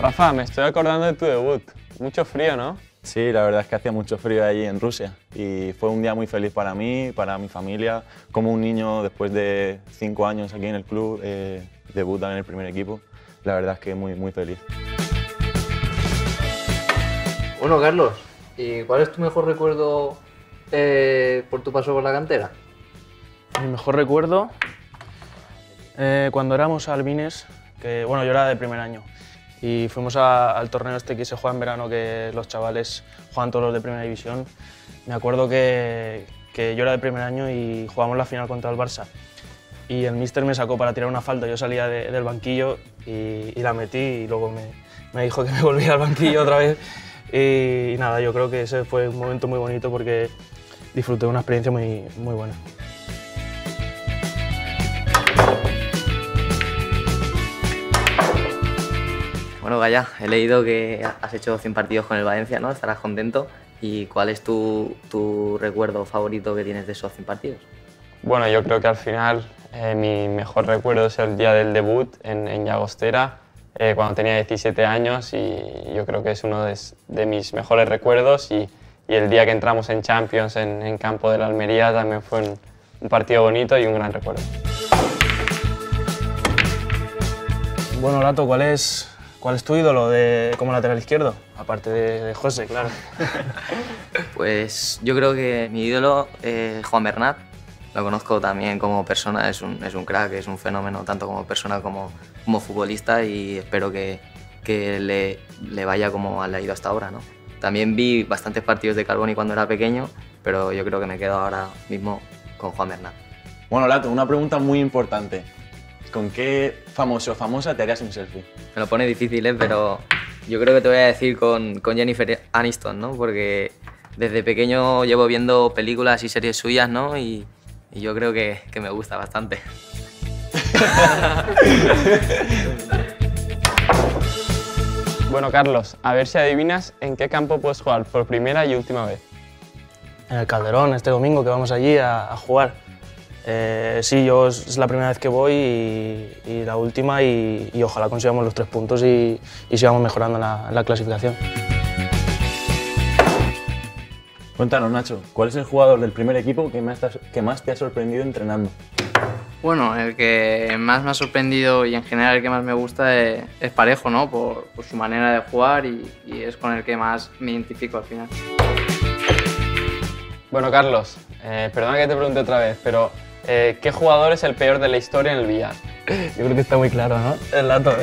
Rafa, me estoy acordando de tu debut. Mucho frío, ¿no? Sí, la verdad es que hacía mucho frío allí en Rusia y fue un día muy feliz para mí, para mi familia. Como un niño, después de 5 años aquí en el club, debuta en el primer equipo. La verdad es que muy, muy feliz. Bueno, Carlos, ¿y cuál es tu mejor recuerdo por tu paso por la cantera? Mi mejor recuerdo, cuando éramos albines, que bueno, yo era de primer año. Y fuimos al torneo este que se juega en verano, que los chavales juegan todos los de primera división. Me acuerdo que yo era de primer año y jugamos la final contra el Barça. Y el míster me sacó para tirar una falta. Yo salía del banquillo y la metí y luego me dijo que me volviera al banquillo otra vez. Y nada, yo creo que ese fue un momento muy bonito porque disfruté de una experiencia muy, muy buena. Bueno, Gaya, he leído que has hecho 100 partidos con el Valencia, ¿no? Estarás contento. ¿Y cuál es tu recuerdo favorito que tienes de esos 100 partidos? Bueno, yo creo que al final mi mejor recuerdo es el día del debut en Llagostera, cuando tenía 17 años, y yo creo que es uno de mis mejores recuerdos. Y el día que entramos en Champions en campo de la Almería también fue un partido bonito y un gran recuerdo. Bueno, Lato, ¿Cuál es tu ídolo como lateral izquierdo? Aparte de José, claro. Pues yo creo que mi ídolo es Juan Bernat. Lo conozco también como persona, es un crack, es un fenómeno tanto como persona como futbolista, y espero que le vaya como le ha ido hasta ahora, ¿no? También vi bastantes partidos de Carboni cuando era pequeño, pero yo creo que me quedo ahora mismo con Juan Bernat. Bueno, Lato, una pregunta muy importante. ¿Con qué famoso o famosa te harías un selfie? Me lo pone difícil, pero yo creo que te voy a decir con Jennifer Aniston, ¿no? Porque desde pequeño llevo viendo películas y series suyas, ¿no? Y yo creo que me gusta bastante. Bueno, Carlos, a ver si adivinas en qué campo puedes jugar por primera y última vez. En el Calderón, este domingo que vamos allí a jugar. Sí, yo es la primera vez que voy y la última, y ojalá consigamos los 3 puntos y sigamos mejorando la clasificación. Cuéntanos, Nacho, ¿cuál es el jugador del primer equipo que más te ha sorprendido entrenando? Bueno, el que más me ha sorprendido y en general el que más me gusta es Parejo, ¿no? Por su manera de jugar y es con el que más me identifico al final. Bueno, Carlos, perdona que te pregunte otra vez, pero ¿qué jugador es el peor de la historia en el billar? Yo creo que está muy claro, ¿no? El Lato.